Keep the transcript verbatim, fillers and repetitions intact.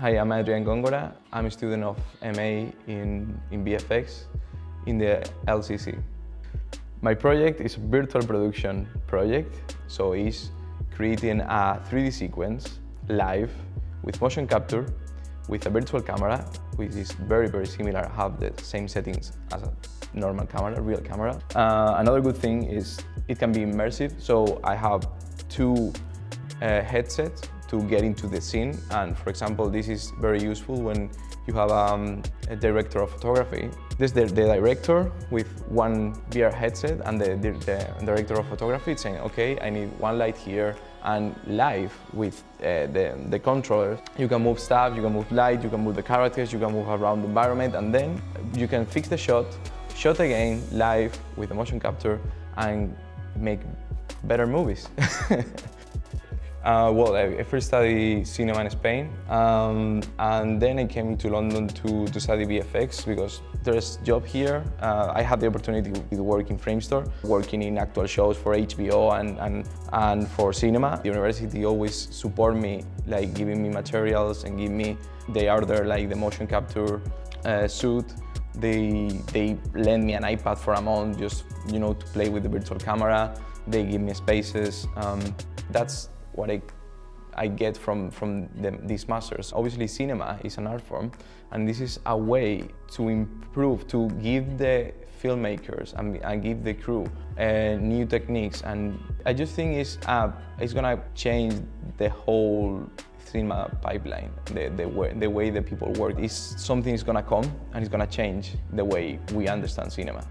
Hi, I'm Adrian Góngora. I'm a student of M A in, in V F X in the L C C. My project is a virtual production project, so it's creating a three D sequence live with motion capture with a virtual camera, which is very, very similar, have the same settings as a normal camera, real camera. Uh, another good thing is it can be immersive, so I have two uh, headsets to get into the scene. And for example, this is very useful when you have um, a director of photography. This is the, the director with one V R headset, and the, the, the director of photography is saying, okay, I need one light here. And live with uh, the, the controller, you can move stuff, you can move light, you can move the characters, you can move around the environment, and then you can fix the shot, shot again live with a motion capture, and make better movies. Uh, well, I first studied cinema in Spain, um, and then I came to London to, to study V F X because there's a job here. Uh, I had the opportunity to work in Framestore, working in actual shows for H B O and, and, and for cinema. The university always support me, like giving me materials and give me, they order like the motion capture uh, suit. They, they lend me an iPad for a month just, you know, to play with the virtual camera. They give me spaces. Um, that's what I, I get from, from the, these masters. Obviously, cinema is an art form, and this is a way to improve, to give the filmmakers and, and give the crew uh, new techniques. And I just think it's, uh, it's gonna change the whole cinema pipeline, the, the, way, the way that people work. It's, something is gonna come, and it's gonna change the way we understand cinema.